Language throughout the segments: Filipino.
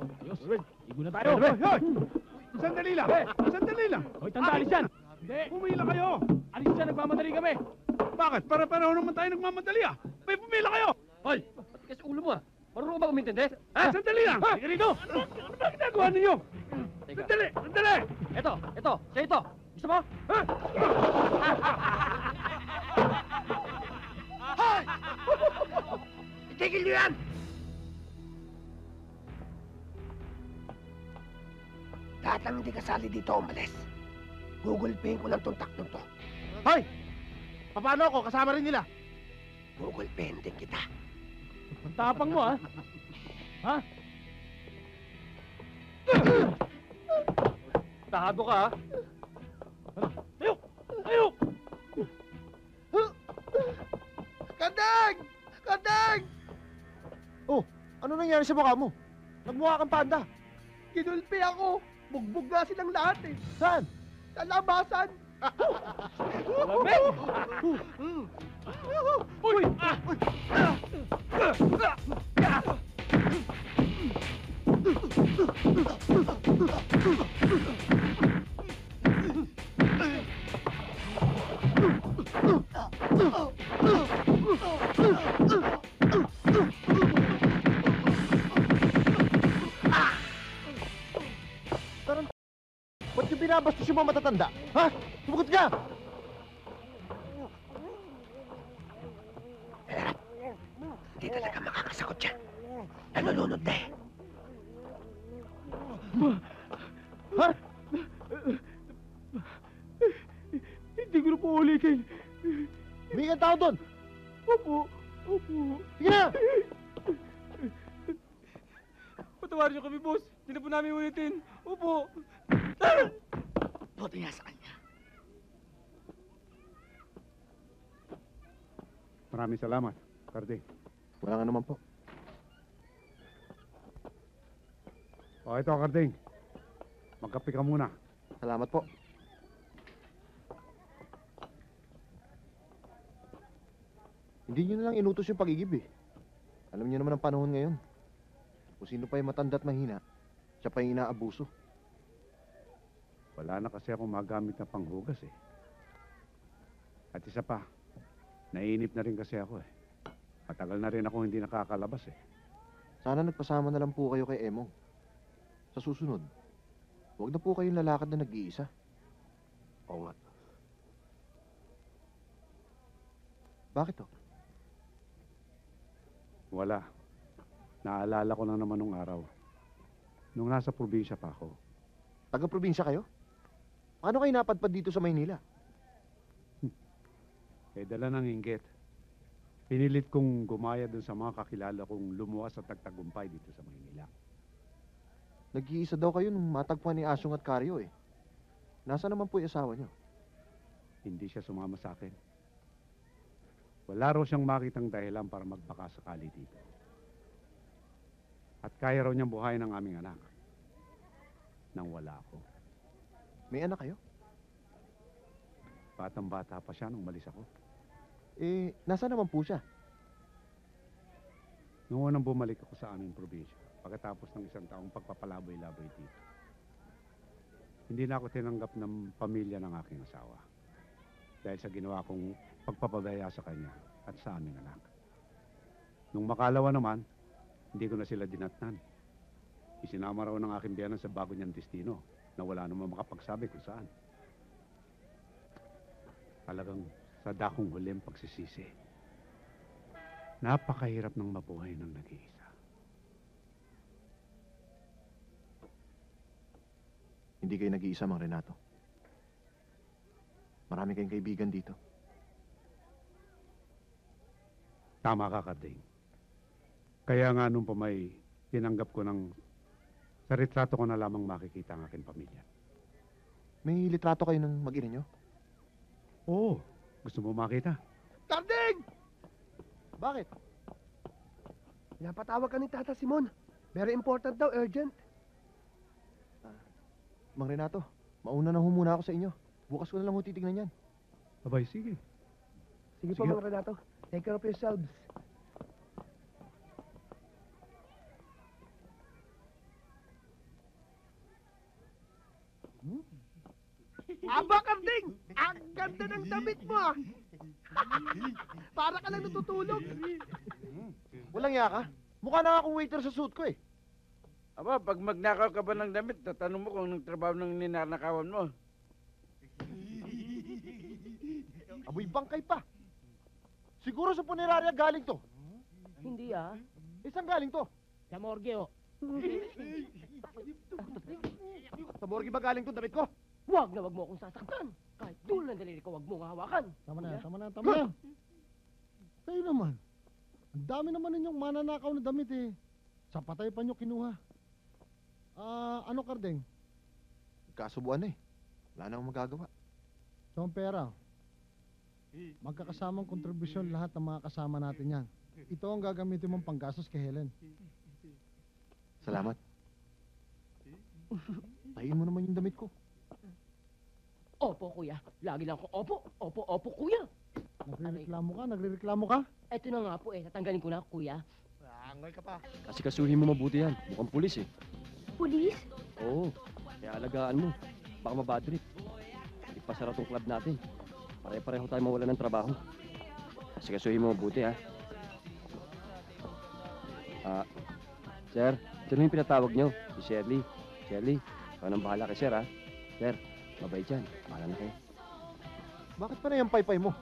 Oh, Dios. Tayo! Hoy! Sandali lang! Sandali lang! Hoy, tandaan, Alisan! Hindi! Pumila kayo! Alisan, nagmamadali kami! Bakit? Para-paraho naman tayo nagmamadali ah! May pumila kayo! Hoy! Pati kasi ulo mo ah! Marunong ba kumintindi? Ha? Sandali lang! Sige rito! Ano ba ginagawa ninyo? Sandali! Sandali! Ito! Ito! Siya ito! Gusto mo? Ha? Hoy! Itigil nyo yan! Lahat ang hindi kasali dito, umalis. Gugulpihin ko ng tuntak nun to. Hoy! Paano ako? Kasama rin nila. Gugulpihin din kita. Ang tapang mo, ha? Ha? Tahado ka, ha? Ayok! Ayok! Kadang! Kadang! Oh, ano nangyari sa mukha mo? Nagmukha kang panda. Ginulpi ako. Bugbog na silang lahat eh. Saan? Sa labasan. Malamig! Uy! Binabastos yung mga matatanda. Ha? Sumagot ka! Alarap, hindi talaga makakasagot yan. Nanununod na eh. Ha? Hindi ko na po ulitin. May ikan tao doon. Opo, opo. Sige na! Patawarin niyo kami, boss. Hindi na po namin ulitin. Opo. Boto niya sa kanya. Maraming salamat, Cardi. Walang anuman po. O, ito, Carding. Magkape ka muna. Salamat po. Hindi nyo nalang inutos yung pag-igib eh. Alam nyo naman ang panahon ngayon. Kung sino pa yung matanda at mahina, siya pa yung inaabuso. Wala na kasi akong magamit na panghugas eh. At isa pa, naiinip na rin kasi ako eh. Matagal na rin ako hindi nakakalabas eh. Sana nagpasama na lang po kayo kay Emong. Sa susunod, huwag na po kayong lalakad na nag-iisa. Oo nga. Bakit oh? Wala. Naalala ko na naman nung araw. Nung nasa probinsya pa ako. Taga-probinsya kayo? Paano kayo napadpad dito sa Maynila? Eh, dala ng inggit. Pinilit kong gumaya dun sa mga kakilala kong lumuha sa tagtagumpay dito sa Maynila. Nag-iisa daw kayo nung matagpuan ni Asong at Karyo eh. Nasa naman po yung asawa niyo? Hindi siya sumama sa akin. Wala raw siyang makitang dahilan para magbaka sakali dito. At kaya raw niyang buhayin ng aming anak. Nang wala ako. May anak kayo? Batang-bata pa siya nung malis ako. Eh, nasa naman po siya? Noong nang bumalik ako sa aming probinsya, pagkatapos ng isang taong pagpapalaboy-laboy dito, hindi na ako tinanggap ng pamilya ng aking asawa dahil sa ginawa kong pagpapagaya sa kanya at sa aming anak. Nung makalawa naman, hindi ko na sila dinatnan. Isinama raw ng aking biyanan sa bago niyang destino na wala namang makapagsabi kung saan. Talagang sa dakong huli ang pagsisisi. Napakahirap ng mabuhay ng nag-iisa. Hindi kayo nag-iisa, Mang Renato. Marami kayong kaibigan dito. Tama ka, Carding. Kaya nga nung pamay, tinanggap ko ng sa litrato ko na lamang makikita ang aking pamilya. May litrato kayo ng mag-ina nyo? Oo. Gusto mo makita? Carding! Bakit? Pinapatawag ka ni Tata Simon. Very important daw, urgent. Mang Renato, mauna na humuna ako sa inyo. Bukas ko na lang ho titignan yan. Abay, sige. Sige po, Mang Renato. Take care of yourselves. Aba, Karding! Ang ganda ng damit mo, ah! Para ka lang natutulog. Walang iya ka. Mukha na akong waiter sa suit ko, eh. Aba, pag magnakaw ka ba ng damit, tatanong mo kung anong trabaho ng ninanakawan mo. Aboy bangkay pa. Siguro sa punerarya galing to. Hindi, ah. Isang galing to? Sa morgue, oh. Sa morgue ba galing to damit ko? Huwag na, huwag mo akong sasaktan. Kahit dulo ng daliri ko, huwag mo hawakan. Tama na, tama na, tama na. Kayo naman. Ang dami naman ninyong mananakaw na damit, eh. Sa patay pa nyo kinuha. Ano, Kardeng? Kasubuan, eh. Wala na akong magagawa. So, ang pera. Magkakasamang kontribusyon lahat ng mga kasama natin yan. Ito ang gagamitin mong panggastos kay Helen. Salamat. Tayin mo naman yung damit ko. Opo, kuya. Lagi lang ko, opo, opo, opo, kuya. Nagre-reklamo ka, nagre-reklamo ka? Eto na nga po, eh. Tatanggalin ko na, kuya. Angoy ka pa. Kasi kasuhin mo mabuti yan. Mukhang pulis, eh. Pulis? Oo. Kaya alagaan mo. Baka mabadrip. Ipasara tong club natin. Pare-pareho tayo mawala ng trabaho. Kasi kasuhin mo mabuti, ha? Sir, sir yung pinatawag nyo. Si Shirley. Shirley, ako nang bahala kay sir, ha? Sir, mabay dyan. Bahala na kayo. Bakit pa na yung paypay mo?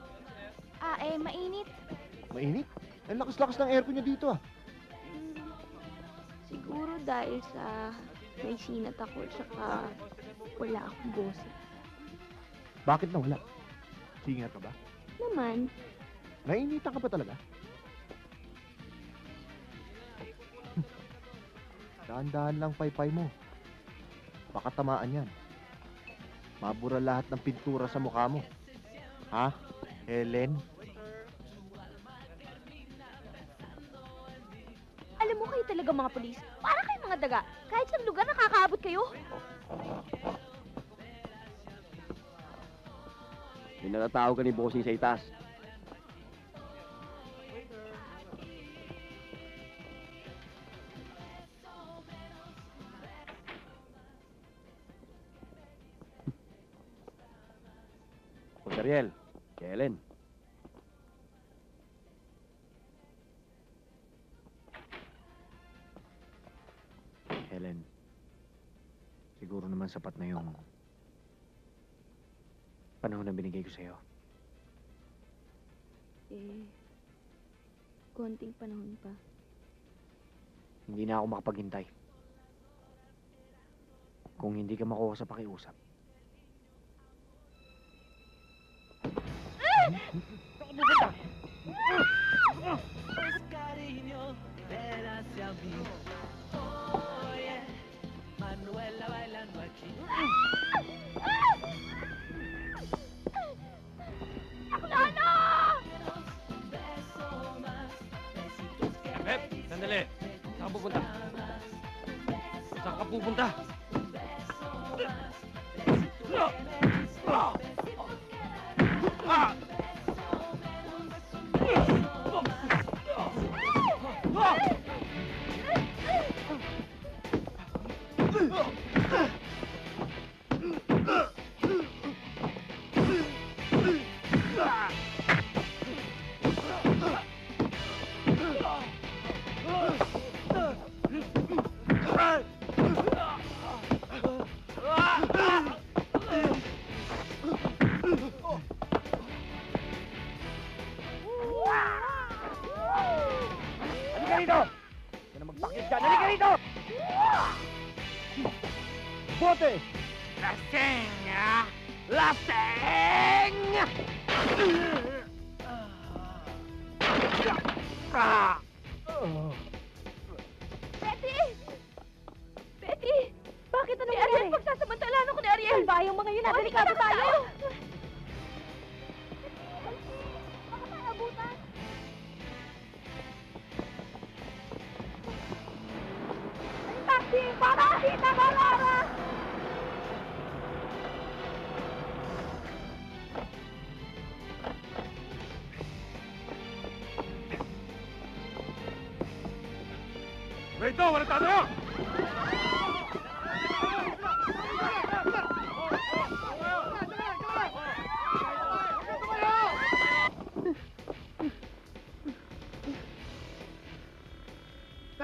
Eh, mainit. Mainit? Ang lakas-lakas ng aircon nyo dito, ah. Siguro dahil sa may sinat ako, tsaka wala akong boses. Bakit na wala? Singat ka ba? Naman. Nainitan ka ba talaga? Daan-daan lang paypay mo. Baka tamaan yan. Mabura lahat ng pintura sa mukha mo. Ha? Helen? Alam mo kayo talaga mga polis. Para kayo mga daga. Kahit sa lugar nakakaabot kayo. Binatao ka ni Bossing sa itas. Ariel, kay Helen. Helen, siguro naman sapat na yung panahon na binigay ko sa'yo. Eh, konting panahon pa. Hindi na ako makapaghintay. Kung hindi ka makuha sa pakiusap, sandali. Saan pupunta? Saan ka pupunta?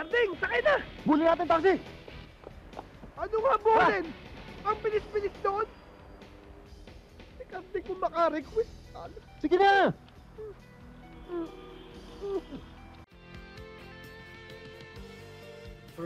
Harding, sakay na! Bulin natin, taxi! Ano nga bulin? Ang pinis-pinis doon! Hindi ko makarequest. Sige na! For